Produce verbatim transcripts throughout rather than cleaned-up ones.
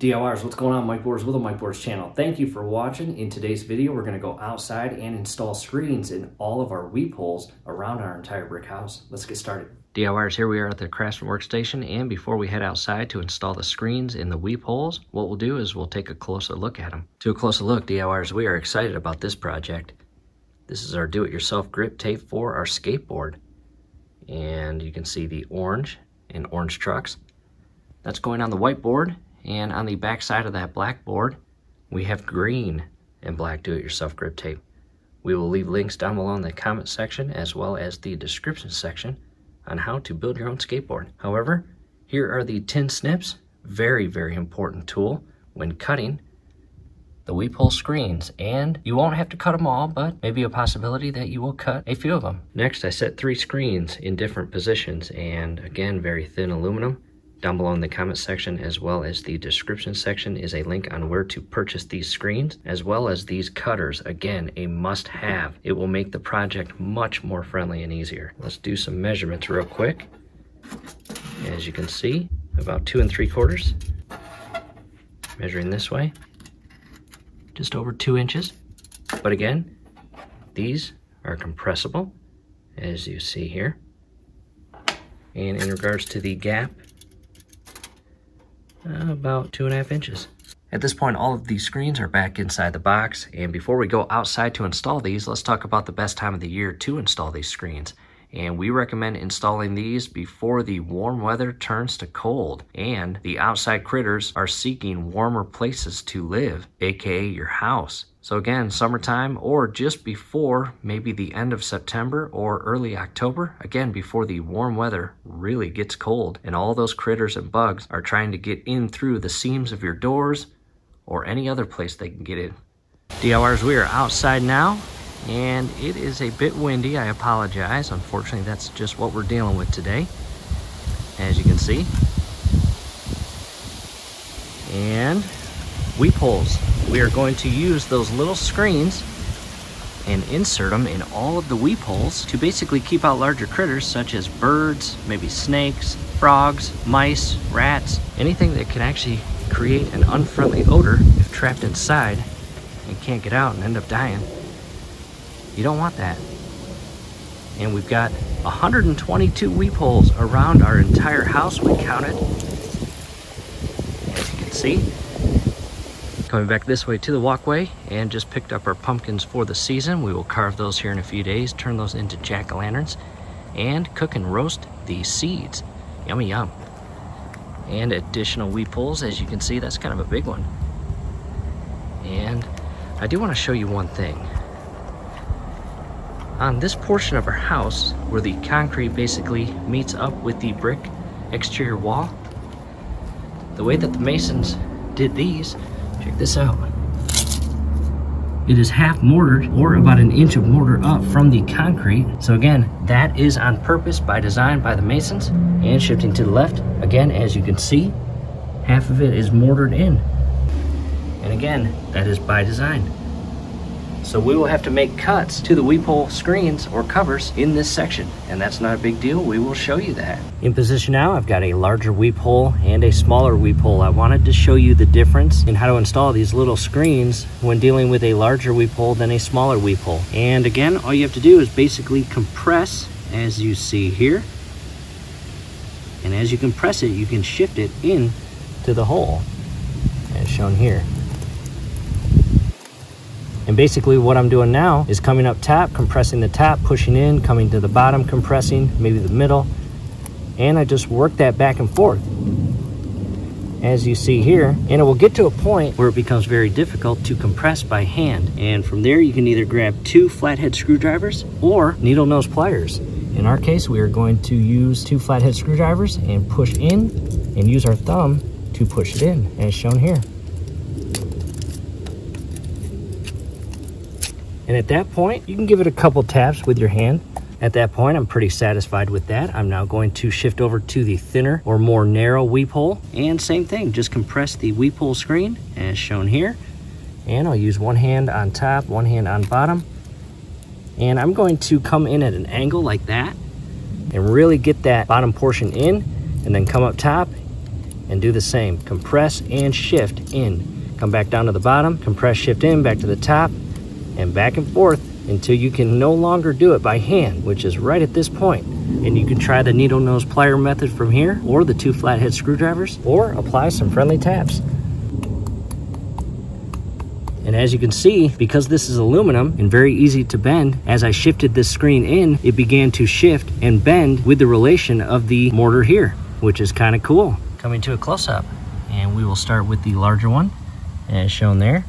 DIYers, what's going on? Mike Borders with the Mike Borders channel. Thank you for watching. In today's video, we're going to go outside and install screens in all of our weep holes around our entire brick house. Let's get started. DIYers, here we are at the Craftsman workstation, and before we head outside to install the screens in the weep holes, what we'll do is we'll take a closer look at them. To a closer look, DIYers, we are excited about this project. This is our do-it-yourself grip tape for our skateboard. And you can see the orange and orange trucks. That's going on the whiteboard. And on the back side of that blackboard, we have green and black do-it-yourself grip tape. We will leave links down below in the comment section as well as the description section on how to build your own skateboard. However, here are the tin snips, very, very important tool when cutting the weep hole screens. And you won't have to cut them all, but maybe a possibility that you will cut a few of them. Next, I set three screens in different positions, and again, very thin aluminum. Down below in the comment section as well as the description section is a link on where to purchase these screens as well as these cutters. Again, a must-have. It will make the project much more friendly and easier. Let's do some measurements real quick. As you can see, about two and three quarters. Measuring this way, just over two inches. But again, these are compressible, as you see here. And in regards to the gap, about two and a half inches. At this point, all of these screens are back inside the box, and before we go outside to install these, let's talk about the best time of the year to install these screens. And we recommend installing these before the warm weather turns to cold and the outside critters are seeking warmer places to live, aka your house. So again, summertime or just before maybe the end of September or early October, again, before the warm weather really gets cold and all those critters and bugs are trying to get in through the seams of your doors or any other place they can get in. DIYers, we are outside now and it is a bit windy. I apologize. Unfortunately, that's just what we're dealing with today, as you can see. And weep holes. We are going to use those little screens and insert them in all of the weep holes to basically keep out larger critters such as birds, maybe snakes, frogs, mice, rats, anything that can actually create an unfriendly odor if trapped inside and can't get out and end up dying. You don't want that. And we've got one hundred twenty-two weep holes around our entire house, we counted, as you can see. Coming back this way to the walkway, and just picked up our pumpkins for the season. We will carve those here in a few days, turn those into jack-o'-lanterns, and cook and roast the seeds. Yummy, yum. And additional weep holes, as you can see, that's kind of a big one. And I do want to show you one thing. On this portion of our house, where the concrete basically meets up with the brick exterior wall, the way that the masons did these, check this out. It is half mortared or about an inch of mortar up from the concrete. So again, that is on purpose by design by the masons. And shifting to the left, again, as you can see, half of it is mortared in. And again, that is by design. So we will have to make cuts to the weep hole screens or covers in this section, and that's not a big deal. We will show you that. In position now, I've got a larger weep hole and a smaller weep hole. I wanted to show you the difference in how to install these little screens when dealing with a larger weep hole than a smaller weep hole. And again, all you have to do is basically compress, as you see here. And as you compress it, you can shift it in to the hole, as shown here. And basically what I'm doing now is coming up top, compressing the top, pushing in, coming to the bottom, compressing, maybe the middle. And I just work that back and forth, as you see here. And it will get to a point where it becomes very difficult to compress by hand. And from there, you can either grab two flathead screwdrivers or needle nose pliers. In our case, we are going to use two flathead screwdrivers and push in and use our thumb to push it in, as shown here. And at that point, you can give it a couple taps with your hand. At that point, I'm pretty satisfied with that. I'm now going to shift over to the thinner or more narrow weep hole. And same thing, just compress the weep hole screen as shown here. And I'll use one hand on top, one hand on bottom. And I'm going to come in at an angle like that and really get that bottom portion in, and then come up top and do the same. Compress and shift in. Come back down to the bottom, compress, shift in, back to the top, and back and forth until you can no longer do it by hand, which is right at this point. And you can try the needle nose plier method from here, or the two flathead screwdrivers, or apply some friendly taps. And as you can see, because this is aluminum and very easy to bend, as I shifted this screen in, it began to shift and bend with the relation of the mortar here, which is kind of cool. Coming to a close-up, and we will start with the larger one, as shown there.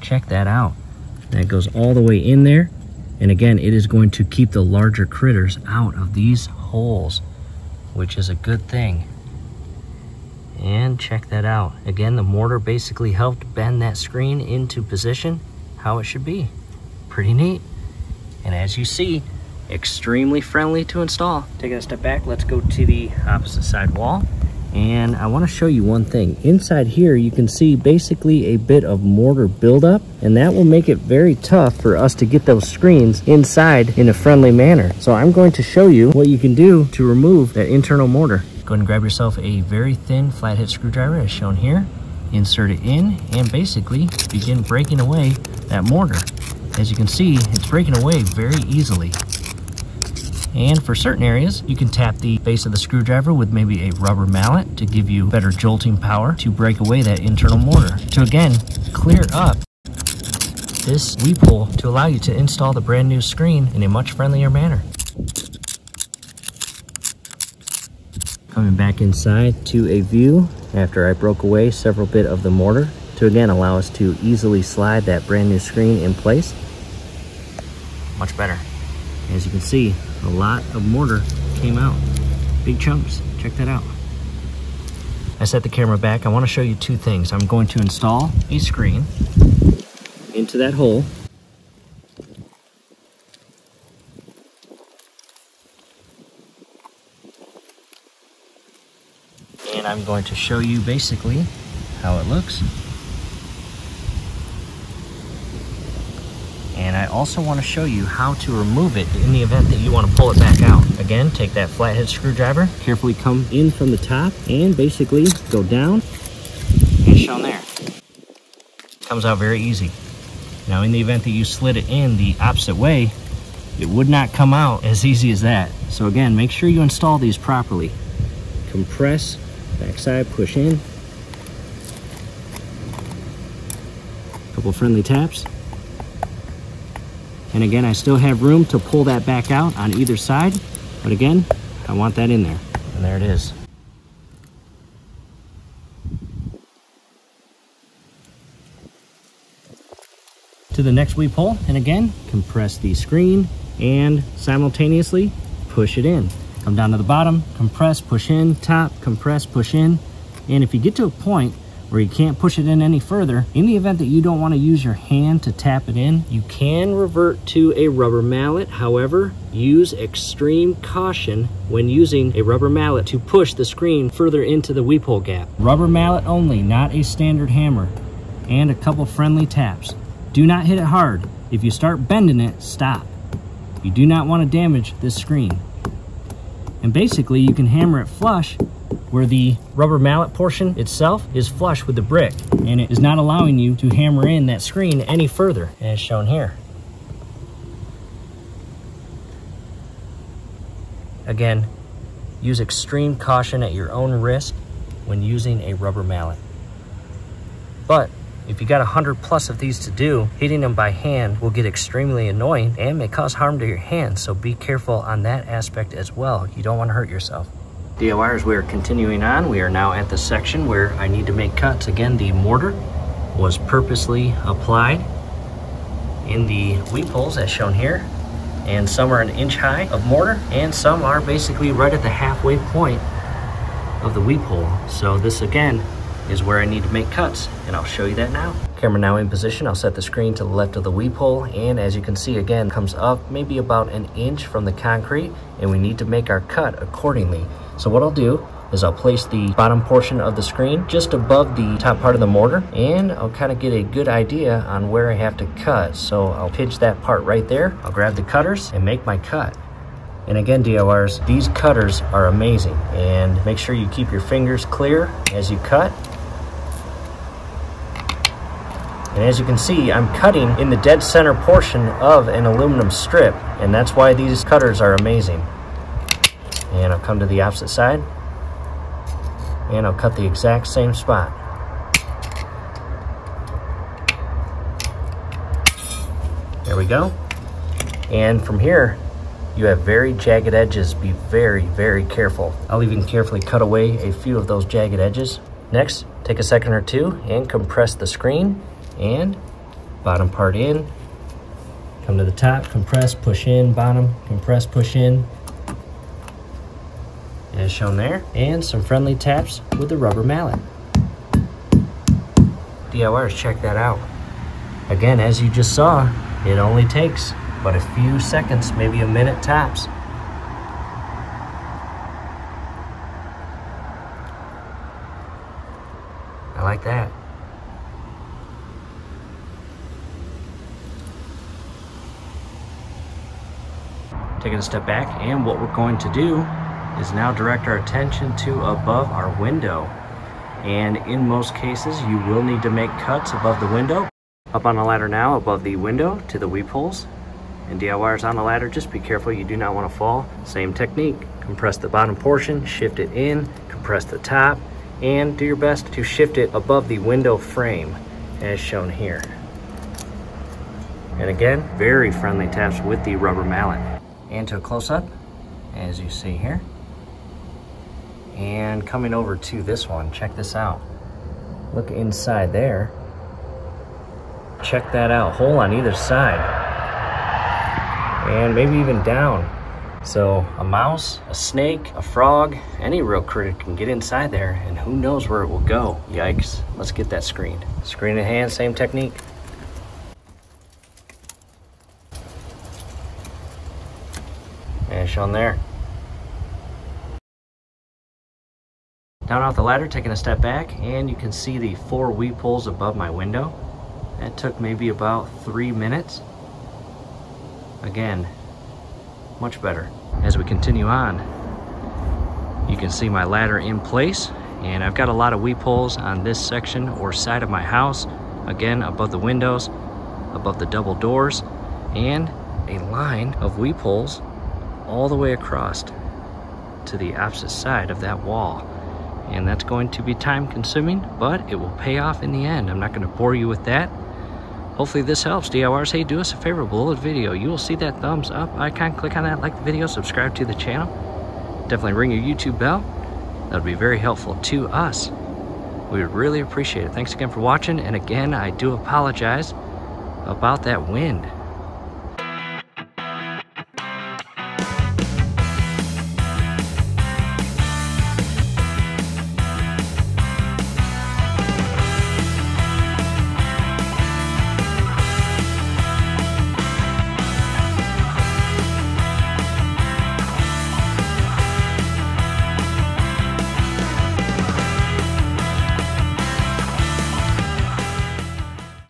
Check that out. That goes all the way in there, and again, it is going to keep the larger critters out of these holes, which is a good thing. And check that out. Again, the mortar basically helped bend that screen into position how it should be. Pretty neat. And as you see, extremely friendly to install. Taking a step back, let's go to the opposite side wall. And I want to show you one thing. Inside here, you can see basically a bit of mortar buildup, and that will make it very tough for us to get those screens inside in a friendly manner. So I'm going to show you what you can do to remove that internal mortar. Go ahead and grab yourself a very thin flathead screwdriver as shown here. Insert it in and basically begin breaking away that mortar. As you can see, it's breaking away very easily. And for certain areas, you can tap the base of the screwdriver with maybe a rubber mallet to give you better jolting power to break away that internal mortar. To again, clear up this sweep hole to allow you to install the brand new screen in a much friendlier manner. Coming back inside to a view after I broke away several bit of the mortar to again allow us to easily slide that brand new screen in place. Much better. As you can see, a lot of mortar came out. Big chunks. Check that out. I set the camera back. I want to show you two things. I'm going to install a screen into that hole. And I'm going to show you basically how it looks. And I also want to show you how to remove it in the event that you want to pull it back out. Again, take that flathead screwdriver, carefully come in from the top, and basically go down, and shown there. Comes out very easy. Now, in the event that you slid it in the opposite way, it would not come out as easy as that. So again, make sure you install these properly. Compress, backside, push in. Couple friendly taps. And again, I still have room to pull that back out on either side, but again, I want that in there. And there it is. To the next sweep hole, and again, compress the screen and simultaneously push it in. Come down to the bottom, compress, push in, top, compress, push in. And if you get to a point where you can't push it in any further, in the event that you don't want to use your hand to tap it in, you can revert to a rubber mallet. However, use extreme caution when using a rubber mallet to push the screen further into the weep hole gap. Rubber mallet only, not a standard hammer. And a couple friendly taps. Do not hit it hard. If you start bending it, stop. You do not want to damage this screen. And basically, you can hammer it flush where the rubber mallet portion itself is flush with the brick, and it is not allowing you to hammer in that screen any further, as shown here. Again, use extreme caution at your own risk when using a rubber mallet. But if you got a hundred plus of these to do, hitting them by hand will get extremely annoying and may cause harm to your hands, so be careful on that aspect as well. You don't want to hurt yourself. DIYers, we are continuing on. We are now at the section where I need to make cuts. Again, the mortar was purposely applied in the weep holes as shown here, and some are an inch high of mortar, and some are basically right at the halfway point of the weep hole. So this again is where I need to make cuts, and I'll show you that now. Camera now in position. I'll set the screen to the left of the weep hole, and as you can see, again, comes up maybe about an inch from the concrete, and we need to make our cut accordingly. So what I'll do is I'll place the bottom portion of the screen just above the top part of the mortar, and I'll kind of get a good idea on where I have to cut. So I'll pitch that part right there. I'll grab the cutters and make my cut. And again, D I Yers, these cutters are amazing. And make sure you keep your fingers clear as you cut. And as you can see, I'm cutting in the dead center portion of an aluminum strip, and that's why these cutters are amazing. And I'll come to the opposite side, and I'll cut the exact same spot. There we go. And from here, you have very jagged edges. Be very, very careful. I'll even carefully cut away a few of those jagged edges. Next, take a second or two and compress the screen. And bottom part in, come to the top, compress, push in, bottom, compress, push in, as shown there, and some friendly taps with the rubber mallet. D I Yers, check that out. Again, as you just saw, it only takes but a few seconds, maybe a minute tops. I like that. Taking a step back, and what we're going to do is now direct our attention to above our window. And in most cases, you will need to make cuts above the window. Up on the ladder now, above the window to the weep holes. And D I Yers on the ladder, just be careful, you do not want to fall. Same technique, compress the bottom portion, shift it in, compress the top, and do your best to shift it above the window frame, as shown here. And again, very friendly taps with the rubber mallet. And to a close-up, as you see here. And coming over to this one, check this out. Look inside there. Check that out, hole on either side. And maybe even down. So a mouse, a snake, a frog, any real critter can get inside there, and who knows where it will go. Yikes, let's get that screened. Screen in hand, same technique. Shown there. Down off the ladder, taking a step back, and you can see the four weep holes above my window. That took maybe about three minutes. Again, much better. As we continue on, you can see my ladder in place, and I've got a lot of weep holes on this section or side of my house. Again, above the windows, above the double doors, and a line of weep holes all the way across to the opposite side of that wall. And that's going to be time consuming, but it will pay off in the end. I'm not going to bore you with that. Hopefully this helps, D I Yers. Hey, do us a favor below the video. You will see that thumbs up icon. Click on that, like the video, subscribe to the channel. Definitely ring your YouTube bell. That would be very helpful to us. We would really appreciate it. Thanks again for watching. And again, I do apologize about that wind.